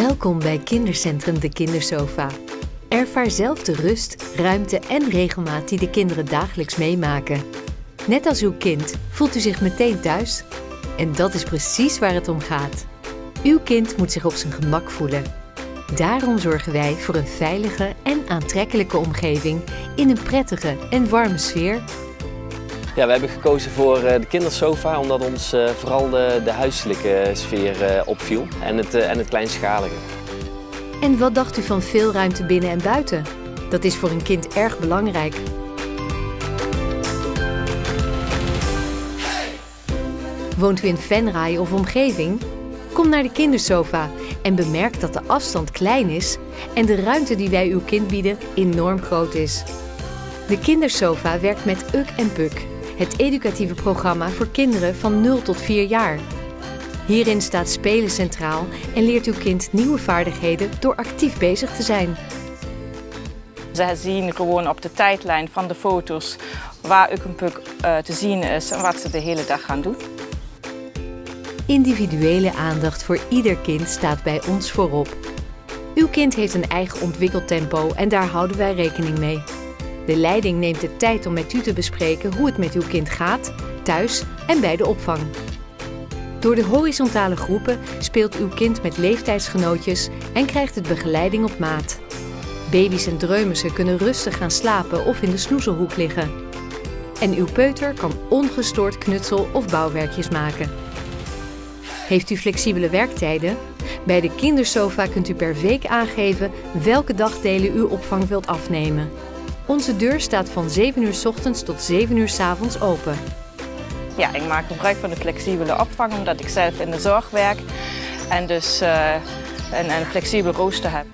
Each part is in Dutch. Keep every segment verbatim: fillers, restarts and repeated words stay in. Welkom bij Kindercentrum De Kindersofa. Ervaar zelf de rust, ruimte en regelmaat die de kinderen dagelijks meemaken. Net als uw kind voelt u zich meteen thuis. En dat is precies waar het om gaat. Uw kind moet zich op zijn gemak voelen. Daarom zorgen wij voor een veilige en aantrekkelijke omgeving in een prettige en warme sfeer. Ja, we hebben gekozen voor de kindersofa omdat ons vooral de, de huiselijke sfeer opviel en het, en het kleinschalige. En wat dacht u van veel ruimte binnen en buiten? Dat is voor een kind erg belangrijk. Woont u in Venray of omgeving? Kom naar de kindersofa en bemerk dat de afstand klein is en de ruimte die wij uw kind bieden enorm groot is. De kindersofa werkt met Uk en Puk, het educatieve programma voor kinderen van nul tot vier jaar. Hierin staat spelen centraal en leert uw kind nieuwe vaardigheden door actief bezig te zijn. Zij zien gewoon op de tijdlijn van de foto's waar Uk en Puk te zien is en wat ze de hele dag gaan doen. Individuele aandacht voor ieder kind staat bij ons voorop. Uw kind heeft een eigen ontwikkeltempo en daar houden wij rekening mee. De leiding neemt de tijd om met u te bespreken hoe het met uw kind gaat, thuis en bij de opvang. Door de horizontale groepen speelt uw kind met leeftijdsgenootjes en krijgt het begeleiding op maat. Baby's en dreumissen kunnen rustig gaan slapen of in de snoezelhoek liggen. En uw peuter kan ongestoord knutsel- of bouwwerkjes maken. Heeft u flexibele werktijden? Bij de kindersofa kunt u per week aangeven welke dagdelen uw opvang wilt afnemen. Onze deur staat van zeven uur 's ochtends tot zeven uur 's avonds open. Ja, ik maak gebruik van de flexibele opvang omdat ik zelf in de zorg werk en dus uh, een, een flexibel rooster heb.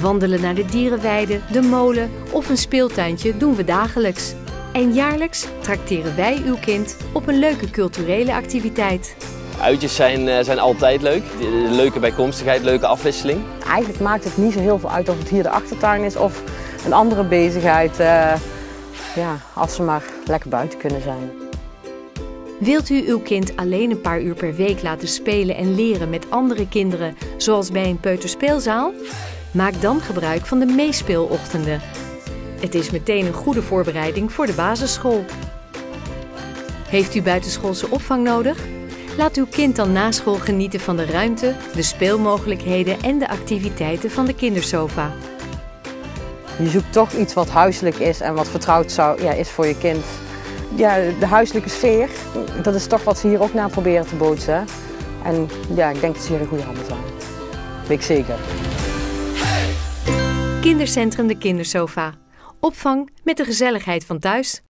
Wandelen naar de dierenweide, de molen of een speeltuintje doen we dagelijks. En jaarlijks trakteren wij uw kind op een leuke culturele activiteit. Uitjes zijn, zijn altijd leuk. Leuke bijkomstigheid, leuke afwisseling. Eigenlijk maakt het niet zo heel veel uit of het hier de achtertuin is of een andere bezigheid. Uh, ja, als ze maar lekker buiten kunnen zijn. Wilt u uw kind alleen een paar uur per week laten spelen en leren met andere kinderen, zoals bij een peuterspeelzaal? Maak dan gebruik van de meespeelochtenden. Het is meteen een goede voorbereiding voor de basisschool. Heeft u buitenschoolse opvang nodig? Laat uw kind dan na school genieten van de ruimte, de speelmogelijkheden en de activiteiten van de kindersofa. Je zoekt toch iets wat huiselijk is en wat vertrouwd zou, ja, is voor je kind. Ja, de huiselijke sfeer, dat is toch wat ze hier ook naar proberen te bootsen. En ja, ik denk dat ze hier een goede handen zijn. Dat weet ik zeker. Kindercentrum De Kindersofa. Opvang met de gezelligheid van thuis.